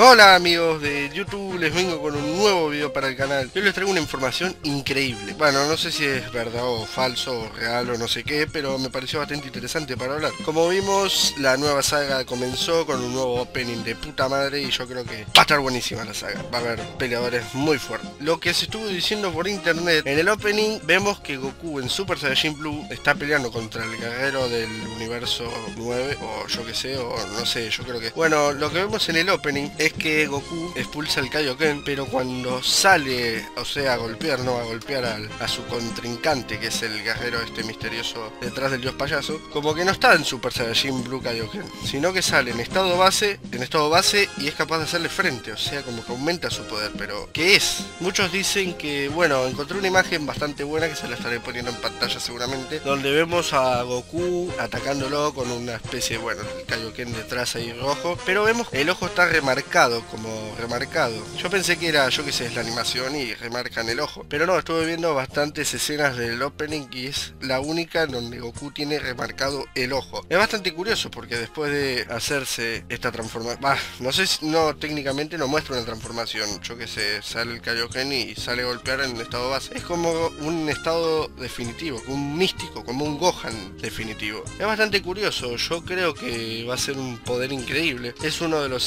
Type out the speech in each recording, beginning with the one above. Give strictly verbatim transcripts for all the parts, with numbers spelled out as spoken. Hola amigos de YouTube, les vengo con un nuevo video para el canal. Yo les traigo una información increíble. Bueno, no sé si es verdad o falso o real o no sé qué, pero me pareció bastante interesante para hablar. Como vimos, la nueva saga comenzó con un nuevo opening de puta madre y yo creo que va a estar buenísima la saga. Va a haber peleadores muy fuertes. Lo que se estuvo diciendo por internet, en el opening vemos que Goku en Super Saiyajin Blue está peleando contra el guerrero del universo nueve o yo que sé, o no sé, yo creo que... Bueno, lo que vemos en el opening es... es que Goku expulsa el Kaioken, pero cuando sale, o sea, a golpear, no, a golpear al, a su contrincante, que es el guerrero este misterioso detrás del dios payaso, como que no está en Super Saiyajin Blue Kaioken, sino que sale en estado base, en estado base y es capaz de hacerle frente, o sea, como que aumenta su poder, pero ¿qué es? Muchos dicen que, bueno, encontré una imagen bastante buena que se la estaré poniendo en pantalla seguramente, donde vemos a Goku atacándolo con una especie, bueno, el Kaioken detrás ahí rojo, pero vemos que el ojo está remarcado, como remarcado. Yo pensé que era, yo que sé, es la animación y remarcan el ojo, pero no, estuve viendo bastantes escenas del opening y es la única en donde Goku tiene remarcado el ojo. Es bastante curioso porque después de hacerse esta transformación, bah, no sé si, no, técnicamente no muestra una transformación, yo que sé, sale el Kaioken y sale a golpear en el estado base. Es como un estado definitivo, un místico, como un Gohan definitivo. Es bastante curioso, yo creo que va a ser un poder increíble. Es uno de los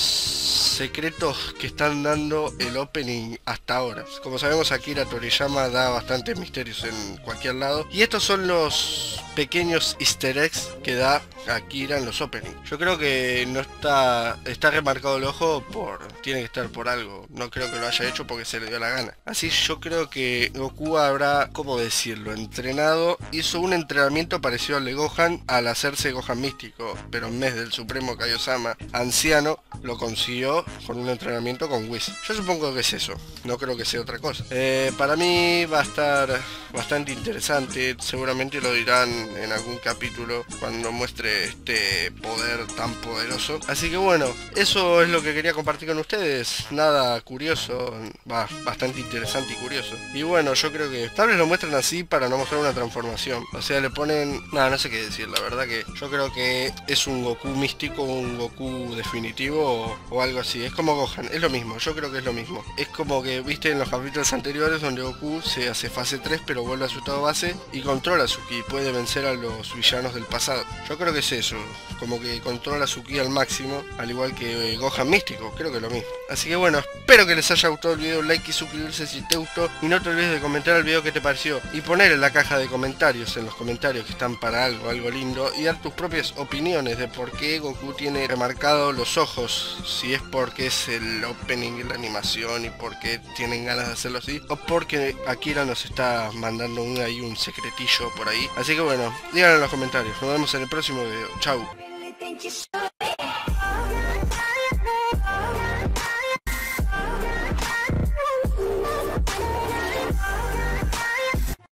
secretos que están dando el opening hasta ahora. Como sabemos, Akira Toriyama da bastantes misterios en cualquier lado, y estos son los pequeños easter eggs que da Akira en los openings. Yo creo que no está... está remarcado el ojo por... tiene que estar por algo. No creo que lo haya hecho porque se le dio la gana. Así yo creo que Goku habrá, ¿cómo decirlo?, entrenado. Hizo un entrenamiento parecido al de Gohan al hacerse Gohan místico, pero en vez del supremo Kaiosama anciano, lo consiguió con un entrenamiento con Whis. Yo supongo que es eso, no creo que sea otra cosa. Eh, para mí va a estar bastante interesante, seguramente lo dirán en algún capítulo cuando muestre este poder tan poderoso. Así que bueno, eso es lo que quería compartir con ustedes, nada curioso, va, bastante interesante y curioso. Y bueno, yo creo que tal vez lo muestran así para no mostrar una transformación, o sea, le ponen... nada, no sé qué decir, la verdad que yo creo que es un Goku místico, un Goku definitivo o, o algo así. Sí, es como Gohan, es lo mismo, yo creo que es lo mismo. Es como que, viste, en los capítulos anteriores donde Goku se hace fase tres pero vuelve a su estado base y controla a su ki, puede vencer a los villanos del pasado. Yo creo que es eso, como que controla a su ki al máximo, al igual que eh, Gohan místico, creo que es lo mismo. Así que bueno, espero que les haya gustado el video, like y suscribirse si te gustó, y no te olvides de comentar el video que te pareció, y poner en la caja de comentarios, en los comentarios que están para algo, algo lindo, y dar tus propias opiniones de por qué Goku tiene remarcado los ojos, si es por porque es el opening y la animación y porque tienen ganas de hacerlo así, o porque Akira nos está mandando un, ahí un secretillo por ahí. Así que bueno, díganlo en los comentarios. Nos vemos en el próximo video. Chau.